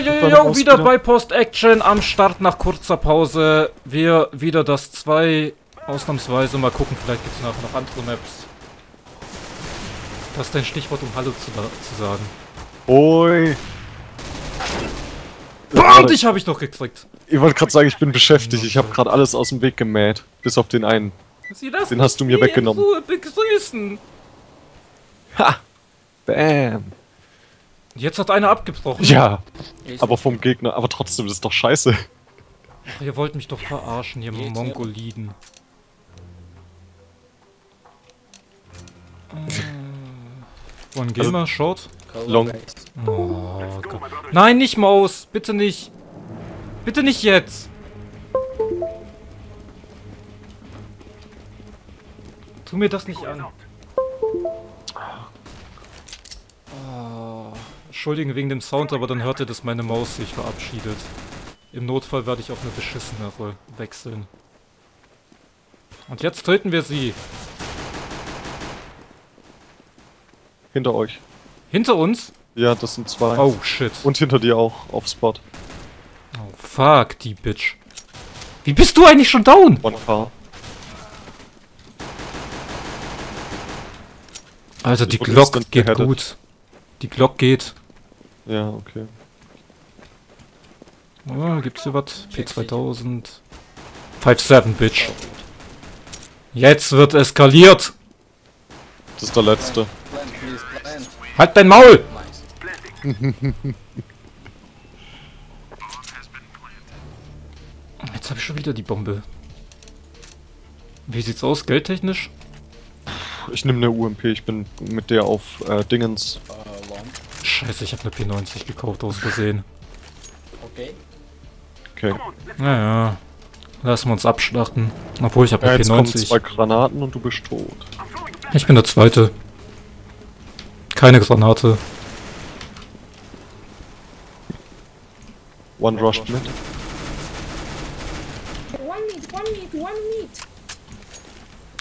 Jojojojojo, wieder bei Post-Action am Start nach kurzer Pause. Wir wieder Dust 2, ausnahmsweise. Mal gucken, vielleicht gibt es nachher noch andere Maps. Das ist dein Stichwort, um Hallo zu sagen. Oi. Bam, dich habe ich doch gekriegt. Ich wollte gerade sagen, ich bin beschäftigt. Ich habe gerade alles aus dem Weg gemäht. Bis auf den einen. Den hast du mir weggenommen. Begrüßen. Ha! Bam! Jetzt hat einer abgebrochen. Ja, aber vom Gegner. Aber trotzdem, das ist doch scheiße. Ach, ihr wollt mich doch verarschen, ihr Mongoliden. One Gamer, Short. Long. Oh, Gott. Nein, nicht Maus. Bitte nicht. Bitte nicht jetzt. Tu mir das nicht an. Entschuldigen wegen dem Sound, aber dann hört ihr, dass meine Maus sich verabschiedet. Im Notfall werde ich auf eine beschissenere wechseln. Und jetzt töten wir sie. Hinter euch. Hinter uns? Ja, das sind zwei. Oh shit. Und hinter dir auch, auf Spot. Oh fuck, die Bitch. Wie bist du eigentlich schon down? One car. Also die Glock geht gut. Die Glock geht. Ja, okay. Oh, gibt's hier was? P2000. 5-7, Bitch. Jetzt wird eskaliert. Das ist der letzte. Halt dein Maul! Jetzt hab ich schon wieder die Bombe. Wie sieht's aus, geldtechnisch? Ich nehme eine UMP, ich bin mit der auf Dingens. Scheiße, ich habe eine P90 gekauft aus Versehen. Okay. Okay. Naja. Lassen wir uns abschlachten. Obwohl, ich habe eine P90. Jetzt kommen zwei Granaten und du bist tot. Ich bin der Zweite. Keine Granate. One rushed mit. One meat.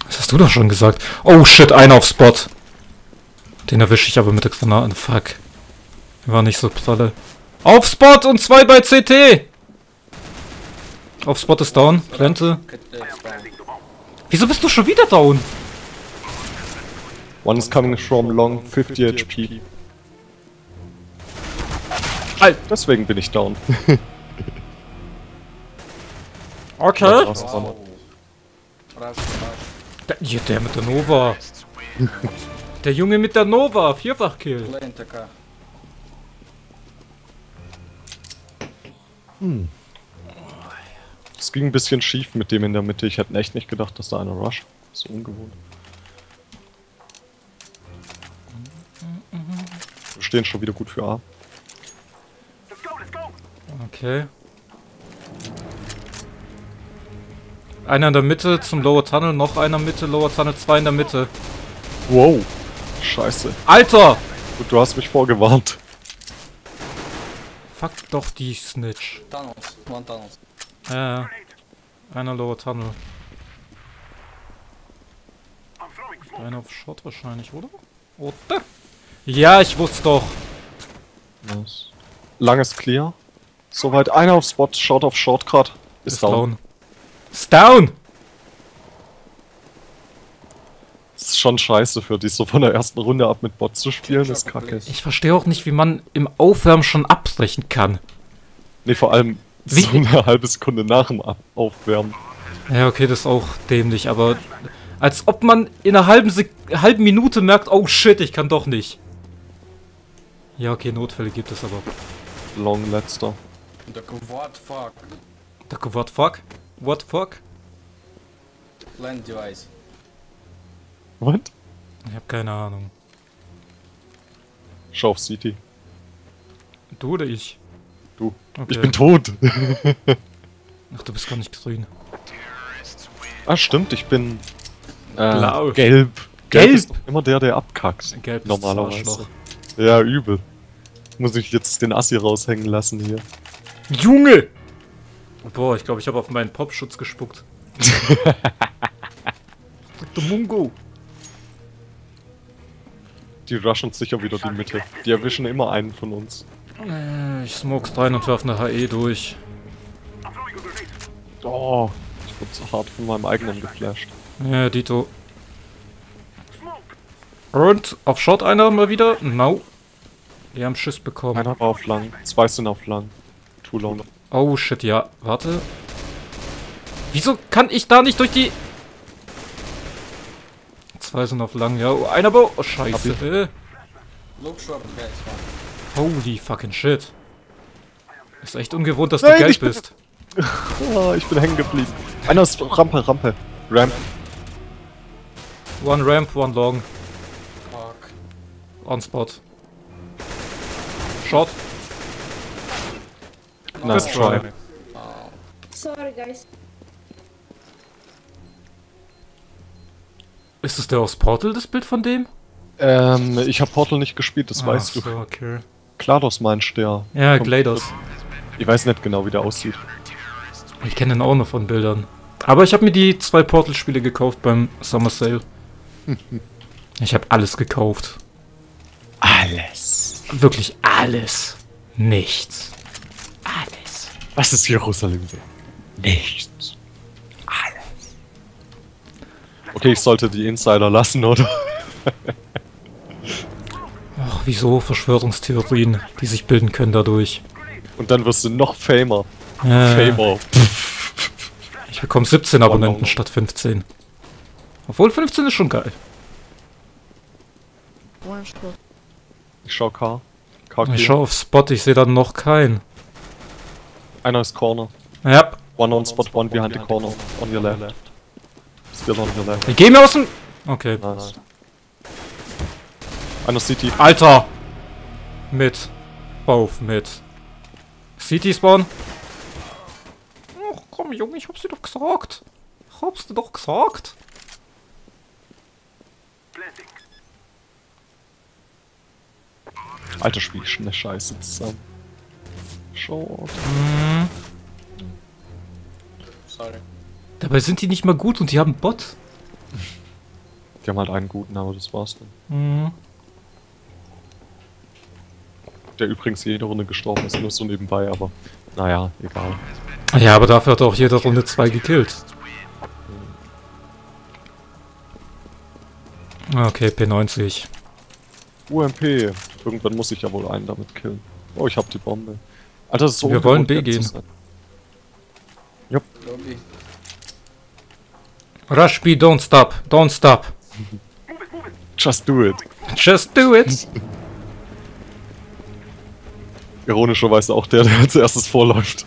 Das hast du doch schon gesagt. Oh shit, einer auf Spot. Den erwische ich aber mit der Granate. Fuck. War nicht so pralle. Auf Spot und zwei bei CT. Auf Spot ist down. Plante. Wieso bist du schon wieder down? One is coming from long, 50 HP. Alter, deswegen bin ich down. Okay. Wow. Der mit der Nova. Der Junge mit der Nova, Vierfach-Kill. Hm. Es ging ein bisschen schief mit dem in der Mitte. Ich hätte echt nicht gedacht, dass da einer rusht. So ungewohnt. Wir stehen schon wieder gut für A. Okay. Einer in der Mitte zum Lower Tunnel, noch einer Mitte, Lower Tunnel, zwei in der Mitte. Wow. Scheiße. Alter! Gut, du hast mich vorgewarnt. Fuck doch die Snitch. Tunnels, one Tunnels. Ja. Einer Lower Tunnel. Einer auf Shot wahrscheinlich, oder? Oder? Ja, ich wusste doch. Nice. Langes Clear. Soweit einer auf Spot, Shot auf Short gerade. Ist down. Ist down! Ist schon scheiße für dich, so von der ersten Runde ab mit Bots zu spielen, ist kacke. Ich verstehe auch nicht, wie man im Aufwärmen schon abbrechen kann. Ne, vor allem wie? So eine halbe Sekunde nach dem Aufwärmen. Ja, okay, das ist auch dämlich, aber als ob man in einer halben Minute merkt, oh shit, ich kann doch nicht. Ja, okay, Notfälle gibt es aber. Long letzter. What fuck? What fuck? What fuck? Land device. What? Ich hab keine Ahnung. Schau auf City. Du oder ich? Du. Okay. Ich bin tot. Ach, du bist gar nicht grün. Ah, stimmt, ich bin... Blau. Gelb. Gelb ist doch immer der abkackt. Gelb normalerweise. Ist das ja, übel. Muss ich jetzt den Assi raushängen lassen hier. Junge! Boah, ich glaube, ich habe auf meinen Popschutz gespuckt. Du Mungo! Die rushen sicher wieder die Mitte. Die erwischen immer einen von uns. Ich smokes rein und werfe eine HE durch. Oh, ich wurde so hart von meinem eigenen geflasht. Ja, Dito. Und auf Short einer mal wieder. No. Die haben Schiss bekommen. Einer war auf lang. Zwei sind auf lang. Too long. Oh shit, ja. Warte. Wieso kann ich da nicht durch die... Zwei sind auf lang, ja. Oh, einer Bau. Oh, scheiße. Holy fucking shit. Ist echt ungewohnt, dass du gelb bist. Oh, ich bin hängen geblieben. Einer ist Rampe, Rampe. Ramp. One ramp, one long. Fuck. On spot. Shot. Nice try. Sorry, guys. Ist es der aus Portal, das Bild von dem? Ich hab Portal nicht gespielt, das weißt du. Okay. GLaDOS meinst du ja. Ja, GLaDOS. Ich weiß nicht genau, wie der aussieht. Ich kenne den auch noch von Bildern. Aber ich habe mir die 2 Portal-Spiele gekauft beim Summer Sale. Ich habe alles gekauft. Alles. Wirklich alles. Nichts. Alles. Was ist Jerusalem? Nichts. Alles. Okay, ich sollte die Insider lassen, oder? Ach, wieso Verschwörungstheorien, die sich bilden können dadurch. Und dann wirst du noch famer. Famer. Ich bekomme 17 Abonnenten statt 15. Obwohl 15 ist schon geil. Ich schau K. Ich schau auf Spot, ich sehe dann noch keinen. Einer ist Corner. Ja. One on Spot, one behind the corner. On your left. Still on your left. Ich geh mir aus dem... Okay. Nein, nein. Einer City. Alter! Mit. Bauf mit. City spawn. Ach komm Junge, ich hab's dir doch gesagt. Alter, spiel ich schon eine Scheiße zusammen. Short. Sorry. Dabei sind die nicht mal gut und die haben einen Bot. Die haben halt einen guten, aber das war's dann. Mhm. Der übrigens jede Runde gestorben ist, nur so nebenbei, aber naja, egal. Ja, aber dafür hat er auch jede Runde 2 gekillt. Okay, P90. UMP. Irgendwann muss ich ja wohl einen damit killen. Oh, ich hab die Bombe. Alter, das ist so. Wir wollen B gehen. Jupp. Rush B, don't stop. Don't stop. Just do it. Just do it. Ironischerweise auch der als erstes vorläuft.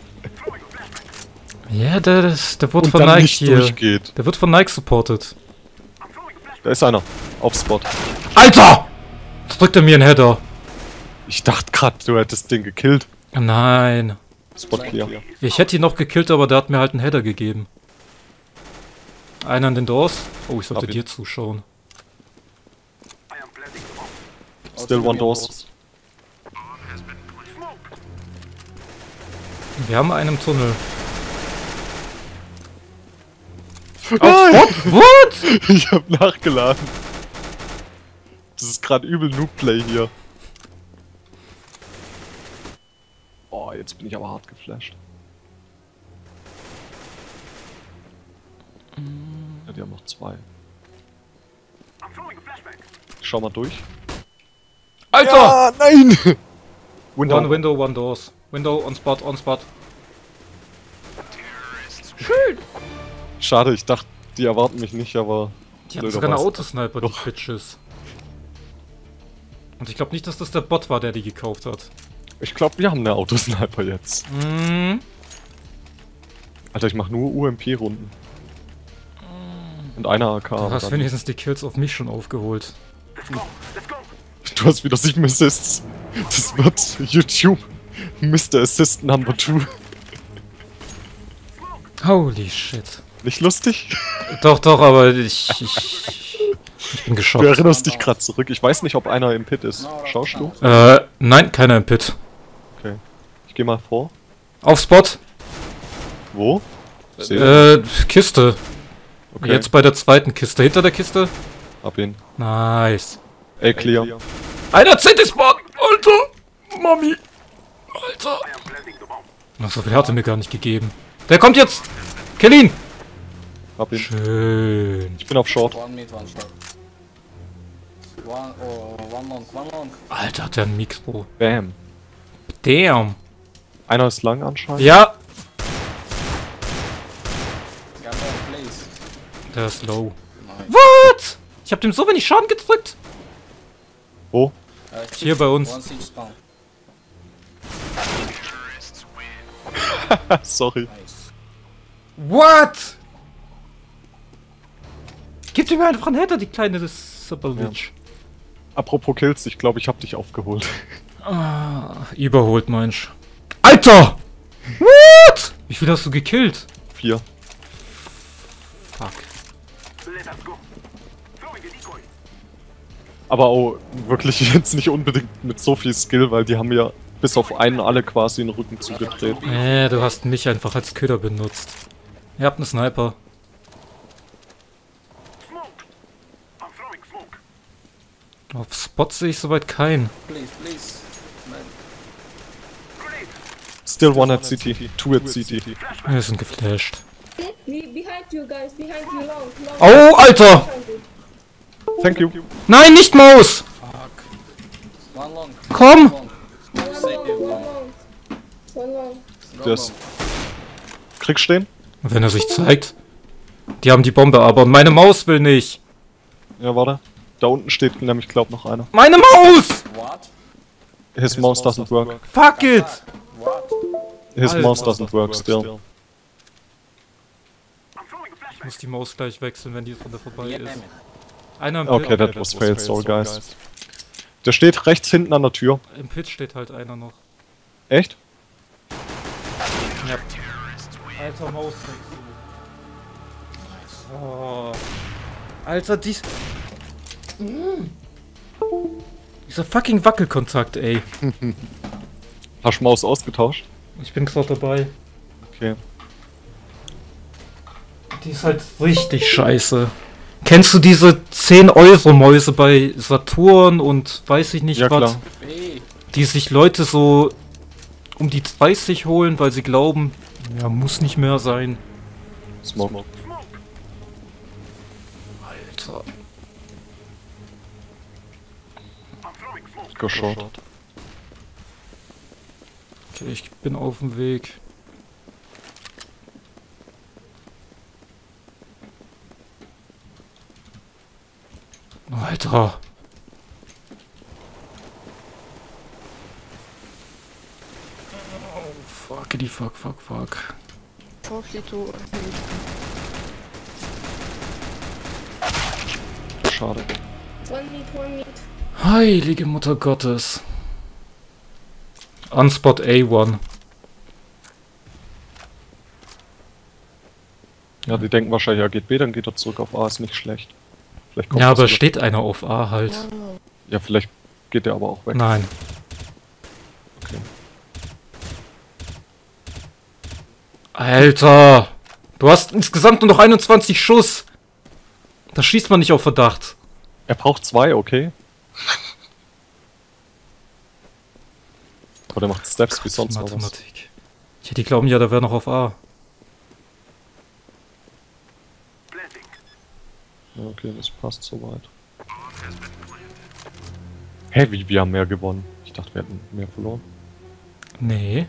Ja, der wird von Nike hier. Durchgeht. Der wird von Nike supported. Da ist einer. Auf Spot. Alter! Jetzt drückt er mir einen Header. Ich dachte gerade, du hättest den gekillt. Nein. Spot clear. Ich hätte ihn noch gekillt, aber der hat mir halt einen Header gegeben. Einer an den Doors. Oh, ich sollte dir zuschauen. Still one doors. Wir haben einen im Tunnel. What? Ich hab nachgeladen. Das ist gerade übel Noob-Play hier. Oh, jetzt bin ich aber hart geflasht. Ja, die haben noch 2. Ich schau mal durch. Alter! Ja, nein! Window. One window, one doors. Window, on spot, on spot. Schön! Schade, ich dachte, die erwarten mich nicht, aber... Die haben sogar eine Autosniper, die Bitches. Und ich glaube nicht, dass das der Bot war, der die gekauft hat. Ich glaube, wir haben eine Autosniper jetzt. Mm. Alter, ich mache nur UMP-Runden. Mm. Und einer AK. Du hast wenigstens die Kills auf mich schon aufgeholt. Du hast wieder 7 Assists. Das wird YouTube. Mr. Assist Number 2. Holy shit. Nicht lustig? Doch, doch, aber ich bin geschockt. Du erinnerst dich gerade zurück. Ich weiß nicht, ob einer im Pit ist. Schaust du? Nein, keiner im Pit. Okay. Ich geh mal vor. Auf Spot. Wo? Kiste. Okay. Jetzt bei der zweiten Kiste. Hinter der Kiste. Ab ihn. Nice. Ey, clear. Einer CT-Spawn! Alter! Mami! Alter. Ach, so viel hatte mir gar nicht gegeben. Der kommt jetzt! Kill ihn! Hab ihn. Schön. Ich bin auf Short. One long. Alter, hat der einen Mix, Bro. Bam. Damn. Einer ist lang anscheinend. Ja. Der ist low. What? Ich hab dem so wenig Schaden gedrückt. Wo? Hier bei uns. Sorry. What? Gib dir mir einfach einen Header, die kleine Superwitch. Ja. Apropos Kills, ich glaube, ich hab dich aufgeholt. Ah, überholt, meinst du? Alter! What? Wie viel hast du gekillt? 4. Fuck. Aber auch wirklich jetzt nicht unbedingt mit so viel Skill, weil die haben ja bis auf einen alle quasi den Rücken zugedreht. Du hast mich einfach als Köder benutzt. Ihr habt einen Sniper. Auf Spot sehe ich soweit keinen. Still one at CT, two at CT. Wir sind geflasht. Oh, Alter! Thank you. Nein, nicht Maus! Komm! Das. Krieg stehen? Wenn er sich zeigt. Die haben die Bombe aber und meine Maus will nicht. Ja, warte. Da unten steht nämlich, glaub, noch einer. Meine Maus! What? His mouse doesn't work. Fuck it! What? His mouse doesn't work still. Ich muss die Maus gleich wechseln, wenn die Runde vorbei ist. Einer im Pit. Okay, that was failed, sorry guys. Der steht rechts hinten an der Tür. Im Pit steht halt einer noch. Echt? Ja. Alter, Maus. Oh. Alter, dies... Dieser fucking Wackelkontakt, ey. Hast du Maus ausgetauscht? Ich bin gerade dabei. Okay. Die ist halt richtig scheiße. Kennst du diese 10-Euro-Mäuse bei Saturn und weiß ich nicht was? Ja, klar. Die sich Leute so um die 30 holen, weil sie glauben, ja, muss nicht mehr sein. Smoke. Alter. Short. Okay, ich bin auf dem Weg. Alter. Oh, fuck. Schade. One meet. Heilige Mutter Gottes. Unspot A1. Ja, die denken wahrscheinlich, er geht B, dann geht er zurück auf A, ist nicht schlecht. Vielleicht kommt ja, aber steht einer auf A halt. Ja, vielleicht geht der aber auch weg. Nein. Okay. Alter! Du hast insgesamt nur noch 21 Schuss! Da schießt man nicht auf Verdacht. Er braucht 2, okay? Aber der macht Steps Gott, wie sonst Mathematik. Was. Ja, die glauben ja, da wäre noch auf A. Ja, okay, das passt soweit. Hä, hey, wir haben mehr gewonnen. Ich dachte, wir hätten mehr verloren. Nee. Okay.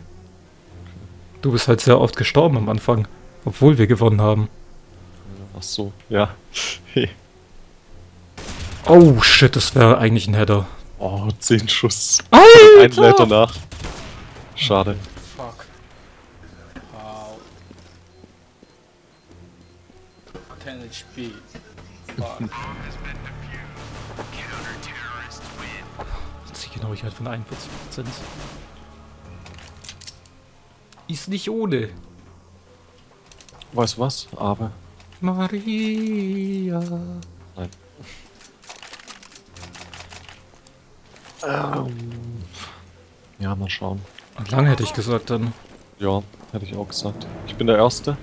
Du bist halt sehr oft gestorben am Anfang, obwohl wir gewonnen haben. Ach so, ja. Hey. Oh shit, das wäre eigentlich ein Header. Oh, 10 Schuss. Alter! Ein Leiter nach. Schade. Fuck. Wow. 10 HP. Fuck. Die Genauigkeit von 41%. Ist nicht ohne. Weißt du was? Aber. Maria. Nein. Ja, mal schauen. Und lang hätte ich gesagt dann. Ja, hätte ich auch gesagt. Ich bin der Erste.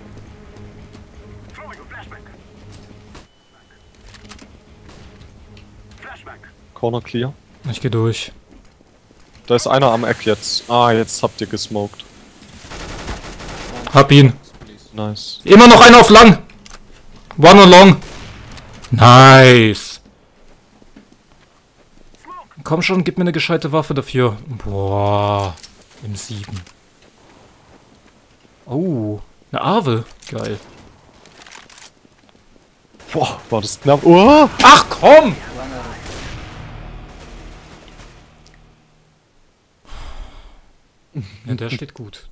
Corner clear. Ich gehe durch. Da ist einer am Eck jetzt. Ah, jetzt habt ihr gesmoked. Hab ihn. Nice. Immer noch einer auf lang. One along. Nice. Komm schon, gib mir eine gescheite Waffe dafür. Boah. M7. Oh. Eine Arve. Geil. Boah, war das knapp. Oh. Ach komm! Ja, der steht gut.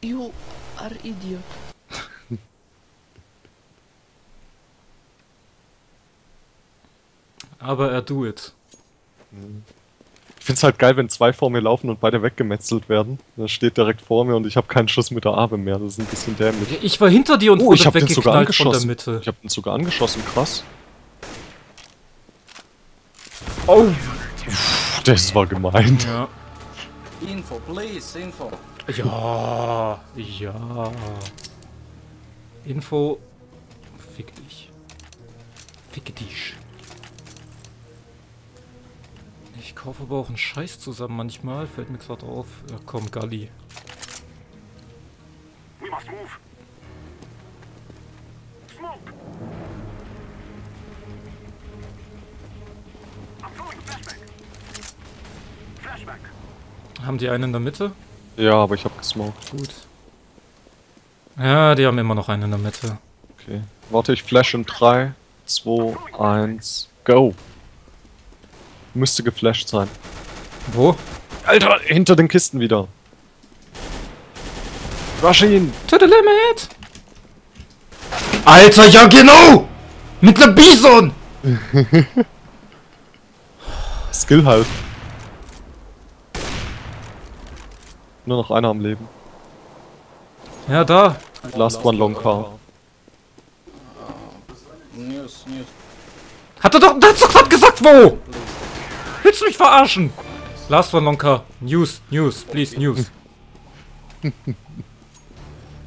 You are idiot. Aber er do it. Ich find's halt geil, wenn zwei vor mir laufen und beide weggemetzelt werden. Der steht direkt vor mir und ich habe keinen Schuss mit der Arme mehr. Das ist ein bisschen dämlich. Ja, ich war hinter dir und wurde weggeknallt von der Mitte. Ich hab den sogar angeschossen, krass. Oh! Das war gemein. Ja. Info, please, Info. Ja, ja. Info. Fick dich. Fick dich. Ich kaufe aber auch einen Scheiß zusammen manchmal, fällt mir gerade auf. Ja, komm, Galli. We must move. Smoke. I'm throwing flashback. Flashback. Haben die einen in der Mitte? Ja, aber ich hab gesmoked. Gut. Ja, die haben immer noch einen in der Mitte. Okay. Warte, ich flash in 3, 2, 1, go! Müsste geflasht sein. Wo? Alter, hinter den Kisten wieder. Rush ihn! To the limit! Alter, ja genau! Mit einer Bison! Skill halt. Nur noch einer am Leben. Ja, da. Last one long car. Hat's doch gerade gesagt, wo? Willst du mich verarschen? Last one long car. News, news, please, news.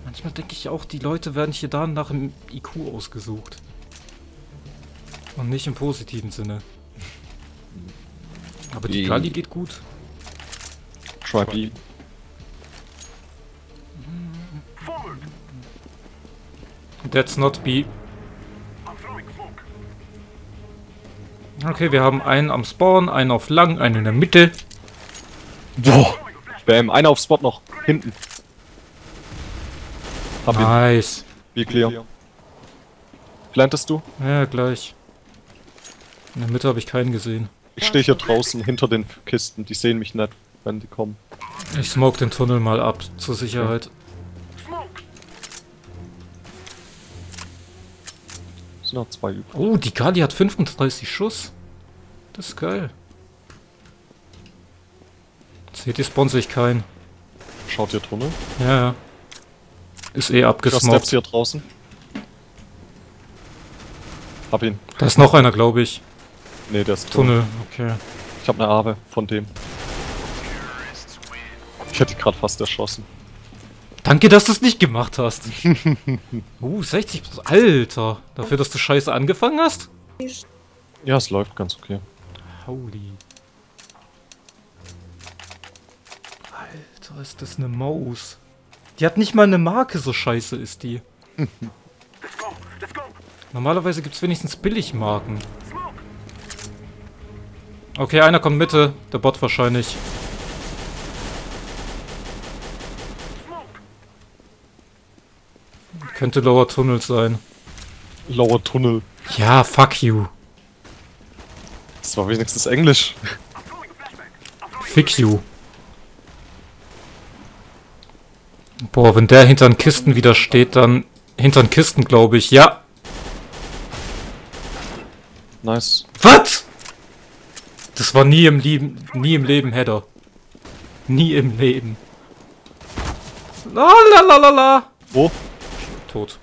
Manchmal denke ich auch, die Leute werden hier danach im IQ ausgesucht. Und nicht im positiven Sinne. Aber die Kali geht gut. Try B. That's not B. Okay, wir haben einen am Spawn, einen auf lang, einen in der Mitte. Boah. Bam, einer auf Spot noch. Hinten. Hab ihn. Nice. Wie clear. Plantest du? Ja, gleich. In der Mitte habe ich keinen gesehen. Ich stehe hier draußen, hinter den Kisten. Die sehen mich nicht, wenn die kommen. Ich smoke den Tunnel mal ab, zur Sicherheit. Noch zwei übrig. Oh, die Kali hat 35 Schuss. Das ist geil. CT sponsor ich keinen. Schaut ihr Tunnel? Ja, ja. Ist eh abgesmoked. Das Steps hier draußen. Hab ihn. Da ist noch einer, glaube ich. Ne, der ist Tunnel. Okay. Ich habe eine Arbe von dem. Ich hätte gerade fast erschossen. Danke, dass du es nicht gemacht hast. 60%. Alter, dafür, dass du scheiße angefangen hast? Ja, es läuft ganz okay. Holy. Alter, ist das eine Maus. Die hat nicht mal eine Marke, so scheiße ist die. Normalerweise gibt es wenigstens Billigmarken. Okay, einer kommt Mitte. Der Bot wahrscheinlich. Könnte Lower Tunnel sein. Lower Tunnel? Ja, fuck you. Das war wenigstens Englisch. Fick you. Boah, wenn der hinter den Kisten wieder steht, dann... Hinter den Kisten, glaube ich. Ja! Nice. Was?! Das war nie im Leben Header. Nie im Leben. Lalalala! Wo? Tot.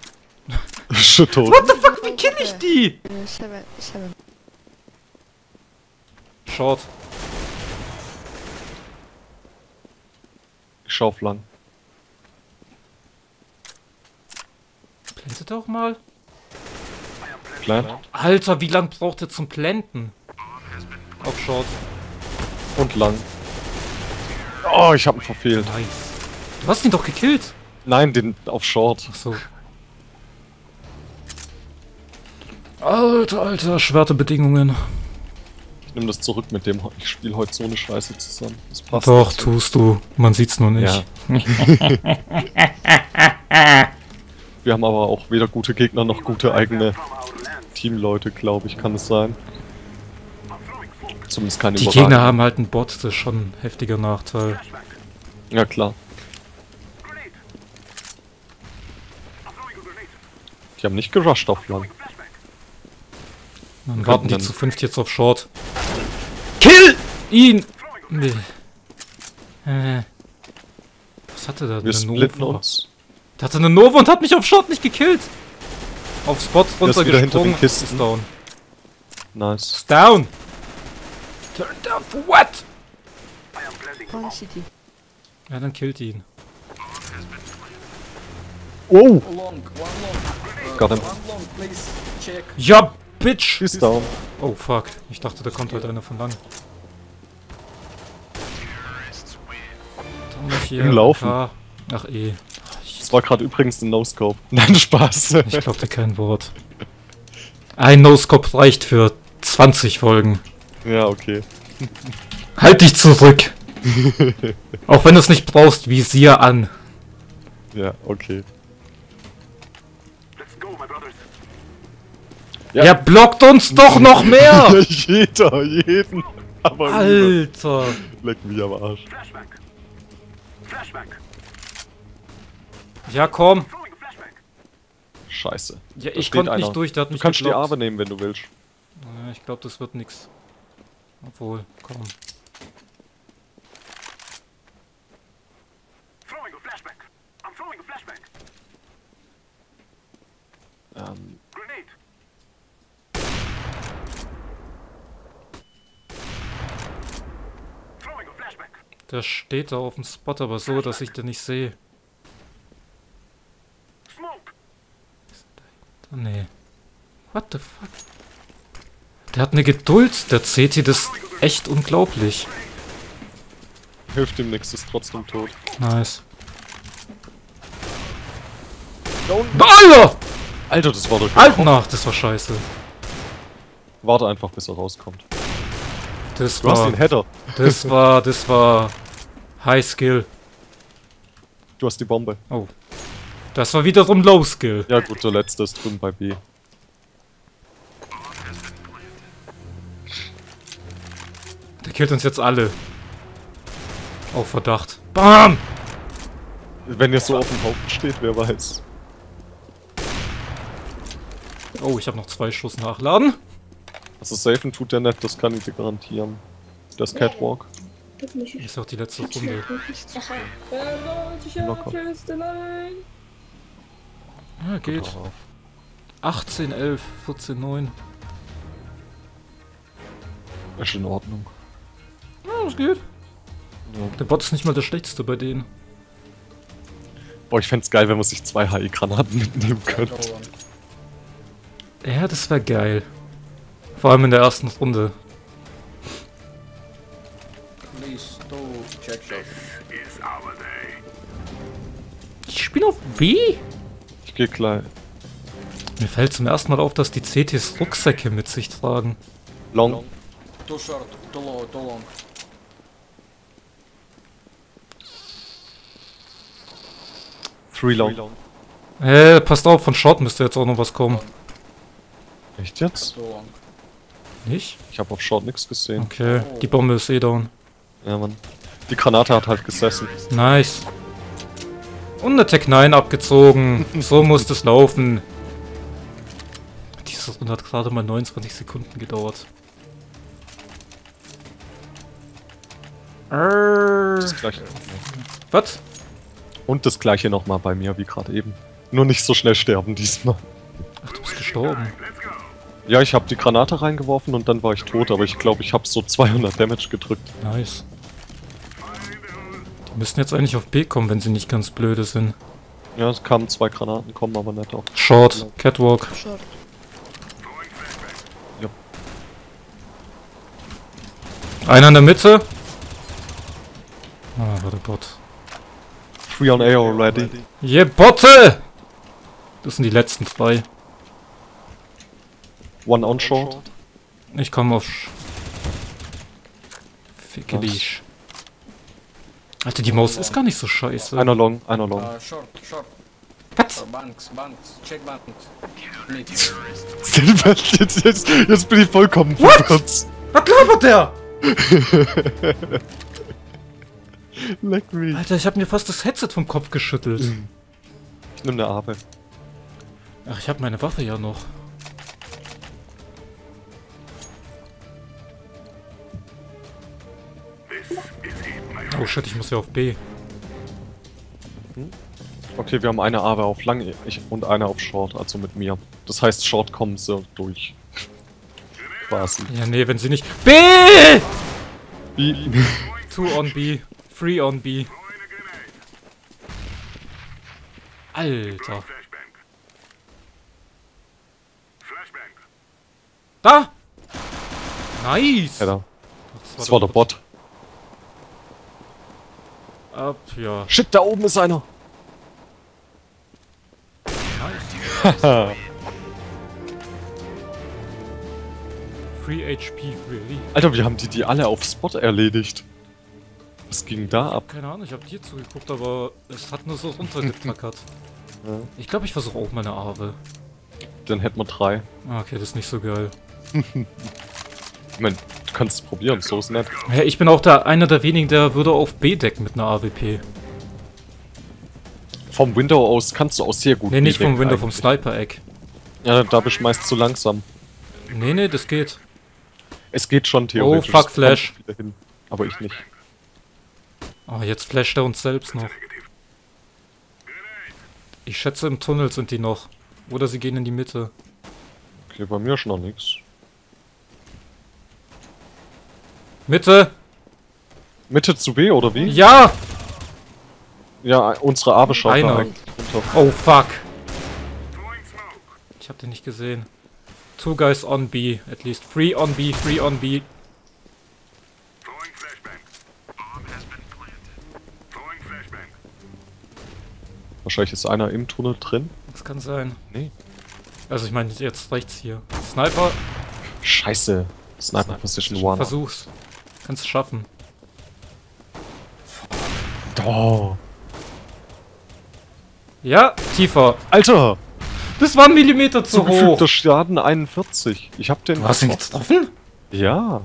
Shit, tot. What the fuck, wie kill ich die? Short. Ich schau auf lang. Plantet auch mal? Plant. Alter, wie lang braucht er zum Planten? Auf Short. Und lang. Oh, ich hab ihn verfehlt. Nice. Du hast ihn doch gekillt. Nein, den auf Short. Ach so. Alter, alter, schwerte Bedingungen. Ich nehme das zurück mit dem, ich spiele heute so eine Scheiße zusammen. Das passt doch, dazu. Tust du. Man sieht's nur nicht. Ja. Wir haben aber auch weder gute Gegner noch gute eigene Teamleute, glaube ich, kann es sein. Zumindest keine Überraschung. Die Gegner haben halt einen Bot, das ist schon ein heftiger Nachteil. Ja, klar. Die haben nicht gerusht auf Lang. Dann warten die zu fünft jetzt auf Short. Kill ihn! Nee. Was hatte da? Wir splitten uns. Der hatte eine Nova und hat mich auf Short nicht gekillt. Auf Spot runtergesprungen. Ist down. Nice. Ist down. Turn down for what? Ja, dann killt ihn. Oh! Got him. Ja, bitch! Ist down. Oh, fuck. Ich dachte, da kommt halt einer von lang. Im Laufen. Ach, eh. Das war gerade übrigens ein No-Scope. Nein, Spaß. Ich glaubte kein Wort. Ein No-Scope reicht für 20 Folgen. Ja, okay. Halt dich zurück! Auch wenn du es nicht brauchst, Visier an. Ja, okay. Let's go, my brothers. Ja, blockt uns doch noch mehr! jeden. Aber Alter! Leck mich am Arsch. Flashback. Ja, komm! Scheiße. Ja, ich konnte nicht durch, der hat mich geblockt. Du kannst die Arme nehmen, wenn du willst. Naja, ich glaube, das wird nix. Obwohl, komm. Der steht da auf dem Spot, aber so, dass ich den nicht sehe. Nee. What the fuck? Der hat eine Geduld, der CT, das ist echt unglaublich. Hilft ihm nichts, ist trotzdem tot. Nice. Alter! Alter, das war doch... Alter, nach, das war scheiße. Warte einfach, bis er rauskommt. Das war... Du hast den Header. Das war... High Skill. Du hast die Bombe. Oh. Das war wiederum Low Skill. Ja gut, der letzte ist drüben bei B. Der killt uns jetzt alle. Auf Verdacht. BAM! Wenn ihr so auf dem Haupt steht, wer weiß. Oh, ich habe noch 2 Schuss nachladen. Also safen tut der nicht, das kann ich dir garantieren. Das Catwalk. Ist auch die letzte Runde. Ja, geht. 18, 11, 14, 9. Ist in Ordnung. Ja, das geht. Ja. Der Bot ist nicht mal der schlechteste bei denen. Boah, ich fänd's geil, wenn man sich 2 HE-Granaten mitnehmen könnte. Ja, das wäre geil. Vor allem in der ersten Runde. Ich bin auf B? Ich geh gleich. Mir fällt zum ersten Mal auf, dass die CTs Rucksäcke mit sich tragen. Long. Too short, too low, too long. Three long. Passt auf, von Short müsste jetzt auch noch was kommen. Echt jetzt? Nicht? Ich habe auf Short nichts gesehen. Okay, die Bombe ist eh down. Ja, Mann. Die Granate hat halt gesessen. Nice. Und eine Tech 9 abgezogen. So muss das laufen. Diese Runde hat gerade mal 29 Sekunden gedauert. Das gleiche. Was? Und das gleiche nochmal bei mir wie gerade eben. Nur nicht so schnell sterben diesmal. Ach, du bist gestorben. Ja, ich habe die Granate reingeworfen und dann war ich tot, aber ich glaube, ich habe so 200 Damage gedrückt. Nice. Die müssen jetzt eigentlich auf B kommen, wenn sie nicht ganz blöde sind. Ja, es kamen 2 Granaten, kommen aber nicht auf. Short, Catwalk. Short. Ja. Einer in der Mitte. Ah, Gott. 3 on A already. Yeah, Botte! Das sind die letzten zwei. One on short. Ich komme auf... Fickelisch. Alter, die Maus ist gar nicht so scheiße. Einer long, einer long. Short, short. Was? Banks, Banks, check Banks. Silber, jetzt bin ich vollkommen verwirrt. Was labert der? Leck mich. Alter, ich hab mir fast das Headset vom Kopf geschüttelt. Ich nehm ne Abe. Ach, ich hab meine Waffe ja noch. Oh shit, ich muss ja auf B. Hm? Okay, wir haben eine Abe auf lang und eine auf Short, also mit mir. Das heißt, Short kommen sie durch. Quasi. Ja, nee, wenn sie nicht... B! B. 2 on B. 3 on B. Alter. Da! Nice! Alter. Das war der Bot. Ab, ja. Shit, da oben ist einer! Haha! 3 HP, really? Alter, wir haben die alle auf Spot erledigt. Was ging da ab? Keine Ahnung, ich hab dir zugeguckt, aber es hat nur so runtergeknackert. Ja. Ich glaube, ich versuche auch meine Arve. Dann hätten wir 3. Okay, das ist nicht so geil. Ich mein, du kannst es probieren, so ist nett. Ja, ich bin auch da einer der wenigen, der würde auf B decken mit einer AWP. Vom Window aus kannst du auch sehr gut. Nee, nicht vom Window, eigentlich vom Sniper-Eck. Ja, da beschmeißt zu langsam. Nee, nee, das geht. Es geht schon theoretisch. Oh, fuck, Flash. Hin, aber ich nicht. Oh, jetzt flasht er uns selbst noch. Ich schätze, im Tunnel sind die noch. Oder sie gehen in die Mitte. Okay, bei mir ist noch nichts. Mitte! Mitte zu B, oder wie? Ja! Ja, unsere A beschaut da eigentlich runter. Oh, fuck! Ich hab den nicht gesehen. 2 guys on B, at least. 3 on B, 3 on B. Wahrscheinlich ist einer im Tunnel drin. Das kann sein. Nee. Also ich meine jetzt rechts hier. Sniper. Scheiße. Sniper Position 1. Versuch's. Kannst es schaffen. Oh. Ja, tiefer. Alter. Das war ein Millimeter zu hoch. Der Schaden 41. Ich hab den... Du hast ihn getroffen? Ja.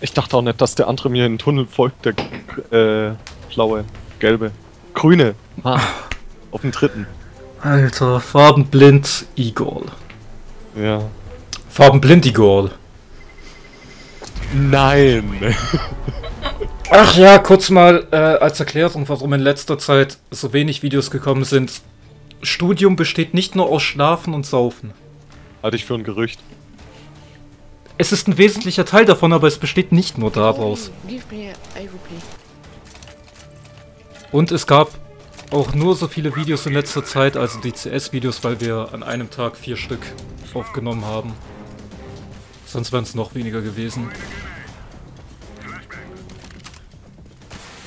Ich dachte auch nicht, dass der andere mir in den Tunnel folgt, der blaue, gelbe, grüne. Ah, auf dem dritten. Alter, farbenblind Igor. Ja. Farbenblind Igor. Nein. Ach ja, kurz mal als Erklärung, warum in letzter Zeit so wenig Videos gekommen sind. Studium besteht nicht nur aus Schlafen und Saufen. Halte ich für ein Gerücht. Es ist ein wesentlicher Teil davon, aber es besteht nicht nur daraus. Und es gab auch nur so viele Videos in letzter Zeit, also die CS-Videos, weil wir an einem Tag 4 Stück aufgenommen haben. Sonst wären es noch weniger gewesen.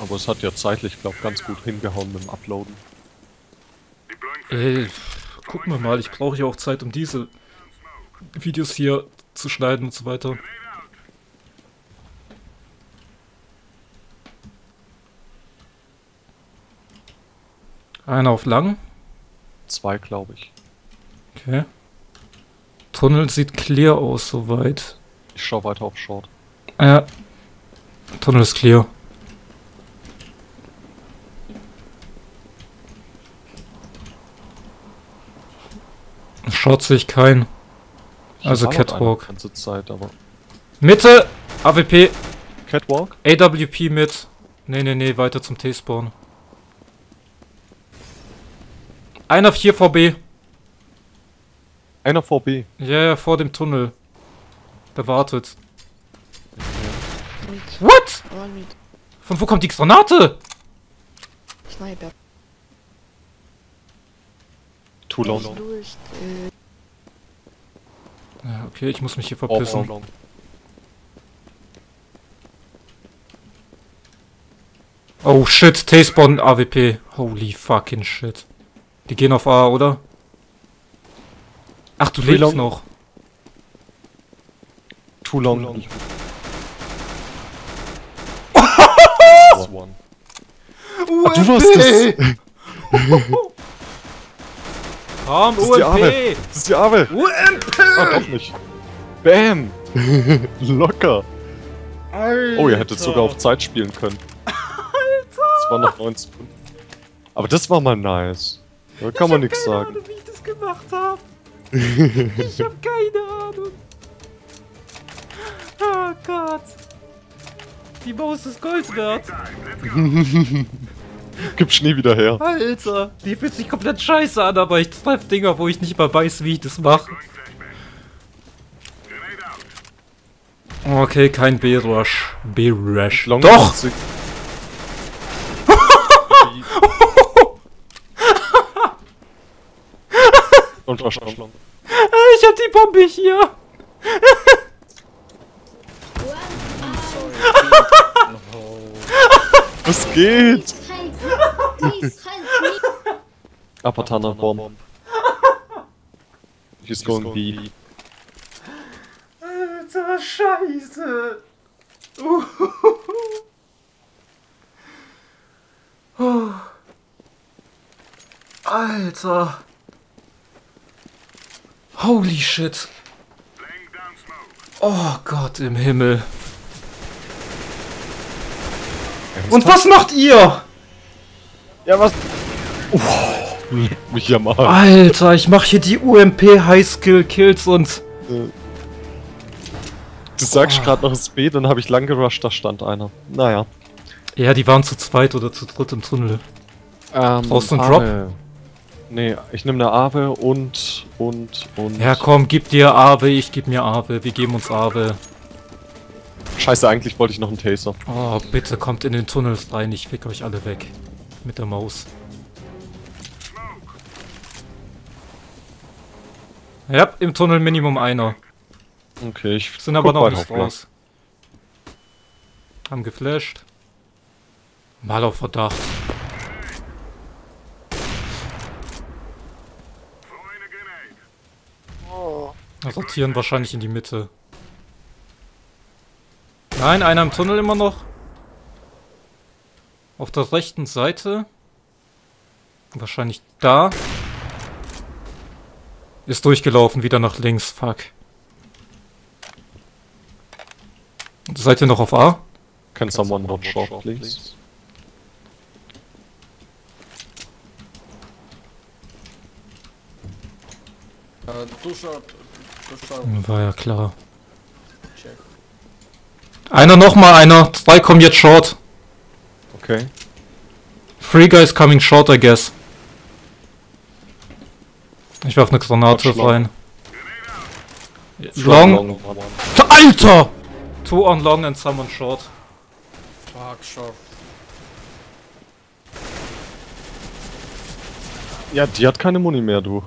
Aber es hat ja zeitlich, glaube ich, ganz gut hingehauen mit dem Uploaden. Ey, gucken wir mal, ich brauche ja auch Zeit, um diese Videos hier zu schneiden und so weiter. Einer auf lang. 2, glaube ich. Okay. Tunnel sieht clear aus, soweit. Ich schaue weiter auf Short. Ja. Tunnel ist clear. Short sehe ich keinen. Also Catwalk. Ganze Zeit, aber Mitte! AWP! Catwalk? AWP mit. Nee, nee, nee, weiter zum T-Spawn. Einer 4 vor B. Einer vor B? Ja, yeah, vor dem Tunnel. Der wartet. Okay. What? Von wo kommt die Granate? Sniper. Too long. Ja, okay, ich muss mich hier verpissen. Oh shit, T-Spawn AWP. Holy fucking shit. Die gehen auf A, oder? Ach, du lebst noch. Too long. Too long. One. Ach, du warst das! Komm, das ist die Arme! Das ist die Arme! UMP! Ah, doch nicht! Bam! Locker! Alter. Oh, ihr hättet sogar auf Zeit spielen können. Alter! Das waren noch 9 Sekunden. Aber das war mal nice. Da kann man nichts sagen. Ich hab keine Ahnung, wie ich das gemacht hab. Ich hab keine Ahnung. Oh Gott. Die Maus ist Gold wert. Gib Schnee wieder her. Alter, die fühlt sich komplett scheiße an, aber ich treffe Dinger, wo ich nicht mal weiß, wie ich das mache. Okay, kein B-Rush. B-Rush. Doch! Und ich hab die Bombe hier. Was geht? Apartana Bomb. He's going B. Alter, scheiße. Alter. Holy shit. Oh Gott im Himmel. Und was macht ihr? Ja, was? Oh, mich ja mal. Alter, ich mach hier die UMP Highskill Kills und. Du sagst gerade noch das B, dann habe ich lang gerusht, da stand einer. Naja. Ja, die waren zu zweit oder zu dritt im Tunnel. Brauchst du einen Drop? Nee, ich nehme eine Awe und. Ja, komm, gib dir Awe, ich geb mir Awe, wir geben uns Awe. Scheiße, eigentlich wollte ich noch einen Taser. Oh, bitte kommt in den Tunnel rein, ich fick euch alle weg. Mit der Maus. Ja, im Tunnel Minimum einer. Okay, ich sind aber noch nicht raus. Haben geflasht. Mal auf Verdacht. Sortieren wahrscheinlich in die Mitte. Nein, einer im Tunnel immer noch. Auf der rechten Seite. Wahrscheinlich da. Ist durchgelaufen, wieder nach links. Fuck. Und seid ihr noch auf A? Can someone not short, please? War ja klar. Einer nochmal, einer. 2 kommen jetzt short. Okay. 3 guys coming short, I guess. Ich werf eine Granate rein. Long. Alter! 2 on long and someone short. Fuck, short. Ja, die hat keine Muni mehr, du.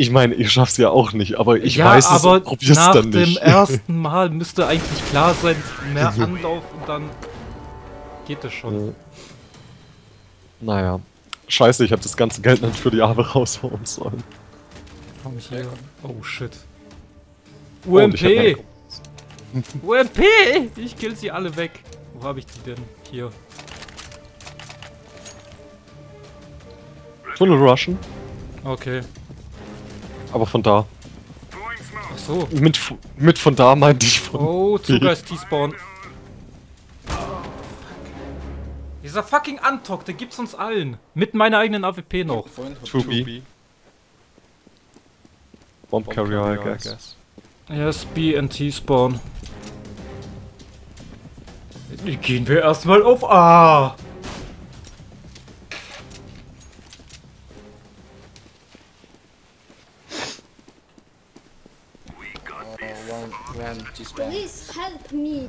Ich meine, ich schaff's ja auch nicht, aber ich weiß es und probier's dann nicht. Nach dem ersten Mal müsste eigentlich klar sein, mehr Anlauf und dann geht es schon. Naja. Scheiße, ich hab das ganze Geld nicht für die Arme raushauen sollen. Komm ich her. Oh shit. UMP! Oh, UMP! Ich kill sie alle weg. Wo hab ich die denn? Hier. Tunnel rushen. Okay. Aber von da. Ach so. Mit von da meinte ich von. Oh, Zucker ist T-Spawn. Dieser fucking Antok, der gibt's uns allen. Mit meiner eigenen AWP noch. 2B. Bomb Carrier, I guess. Yes, B and T-Spawn. Gehen wir erstmal auf A. Please help me.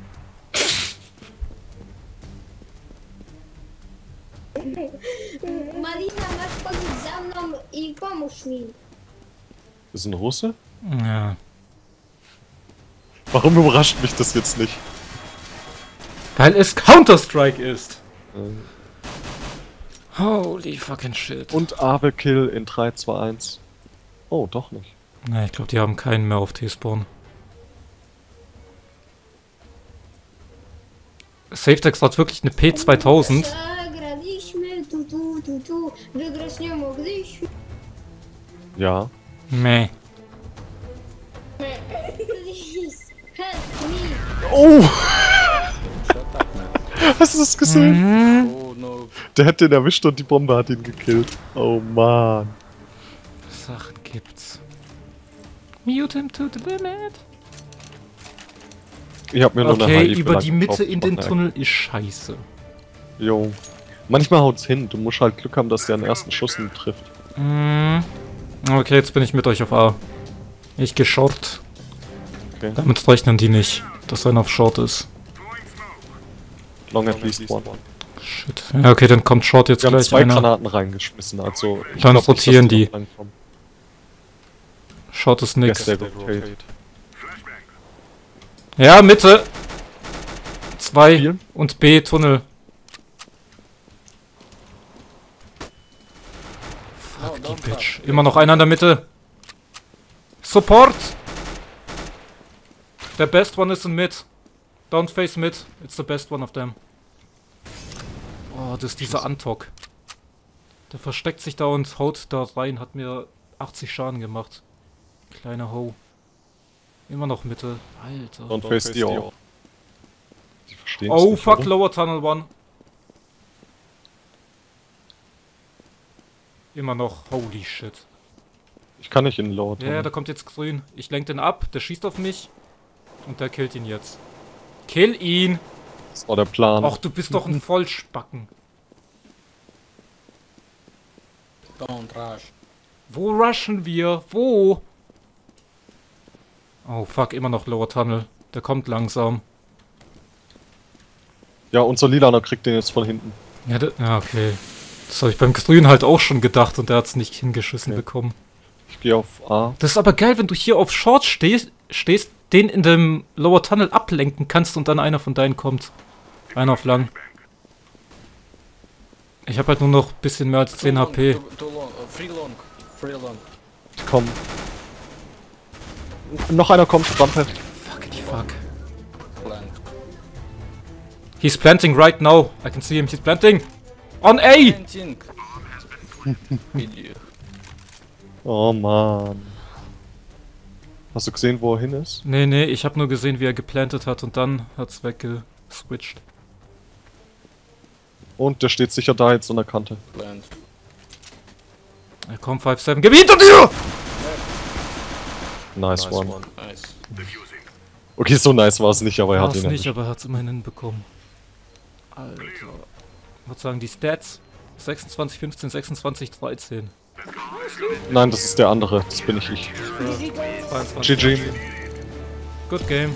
Marina, masz podróż za mną i pomóż mi. Ist ein Russe? Ja. Warum überrascht mich das jetzt nicht? Weil es Counter-Strike ist. Holy fucking shit. Und Ave-Kill in 3, 2, 1. Oh, doch nicht. Na, ich glaube, die haben keinen mehr auf T-Spawn. SafeTex hat wirklich eine P2000. Ja. Meh. Oh! Hast du das gesehen? Oh, no. Der hat den erwischt und die Bombe hat ihn gekillt. Oh man. Sachen gibt's. Mute him to the limit. Ich hab mir nur eine Heilung über die Mitte in den Tunnel ist scheiße. Jo. Manchmal haut's hin. Du musst halt Glück haben, dass der einen ersten Schuss trifft. Mm. Okay, jetzt bin ich mit euch auf A. Ich geh Short. Okay. Damit rechnen die nicht, dass einer auf Short ist. Long at least one. Shit. Ja, okay, dann kommt Short jetzt gleich. Ich habe 2 Granaten reingeschmissen, also. Dann rotieren die. Short ist nix. Ja, Mitte! 2 und B, Tunnel. Fuck die Bitch. Immer noch einer in der Mitte. Support! Der best one ist in mid. Don't face mid. It's the best one of them. Oh, das ist dieser Antok. Der versteckt sich da und haut da rein. Hat mir 80 Schaden gemacht. Kleiner Ho. Immer noch Mitte. Alter. Don't face die auch. Oh fuck, oder? Lower Tunnel One. Immer noch. Holy shit. Ich kann nicht in Lower Tunnel. Ja, da kommt jetzt grün. Ich lenk den ab. Der schießt auf mich. Und der killt ihn jetzt. Kill ihn! Das war der Plan. Ach, du bist doch ein Vollspacken. Don't rush. Wo rushen wir? Wo? Oh fuck, immer noch Lower Tunnel. Der kommt langsam. Ja, unser Lilaner kriegt den jetzt von hinten. Ja, ja okay. Das habe ich beim Grün halt auch schon gedacht und der hat's nicht hingeschissen bekommen. Ich gehe auf A. Das ist aber geil, wenn du hier auf Short stehst, den in dem Lower Tunnel ablenken kannst und dann einer von deinen kommt. Einer auf lang. Ich habe halt nur noch ein bisschen mehr als 10 HP. Free long. Komm. Noch einer kommt, Rampe. Fuck. He's planting right now. I can see him. He's planting. On A! Oh man. Hast du gesehen, wo er hin ist? Nee, ich habe nur gesehen, wie er geplantet hat und dann hat's weggeswitcht. Und der steht sicher da jetzt an der Kante. Plant. Er kommt 5-7, gib ihn hinter dir! Nice one. Nice. Okay, so nice war es nicht, aber er hat ihn nicht, aber er hat's immerhin hinbekommen. Alter. Ich würde sagen, die Stats: 26, 15, 26, 13. Nein, das ist der andere. Das bin ich. GG. Good game.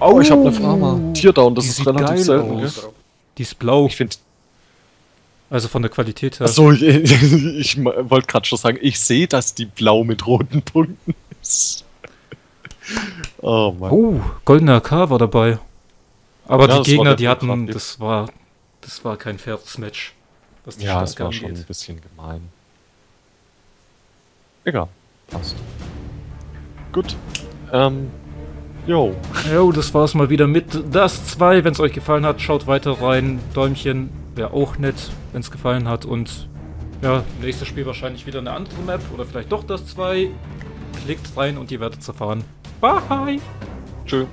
Oh, ich hab ne Farmer. Teardown, das ist relativ selten, gell? Die ist blau. Ich finde. Also von der Qualität her. Achso, ich wollte gerade schon sagen, ich sehe, dass die blau mit roten Punkten ist. Oh Mann. Oh, goldener AK war dabei. Aber ja, die Gegner, die hatten. Das war kein faires Match. Ja, es war schon ein bisschen gemein. Egal, passt. Gut. Jo. Jo, das war's mal wieder mit Dust 2. Wenn es euch gefallen hat, schaut weiter rein. Däumchen wäre auch nett, wenn es gefallen hat. Und ja, nächstes Spiel wahrscheinlich wieder eine andere Map oder vielleicht doch Dust 2. Klickt rein und ihr werdet es erfahren. Bye! Tschö.